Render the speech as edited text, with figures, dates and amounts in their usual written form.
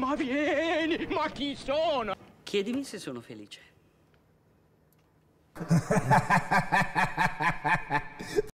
Ma vieni, ma chi sono? Chiedimi se sono felice.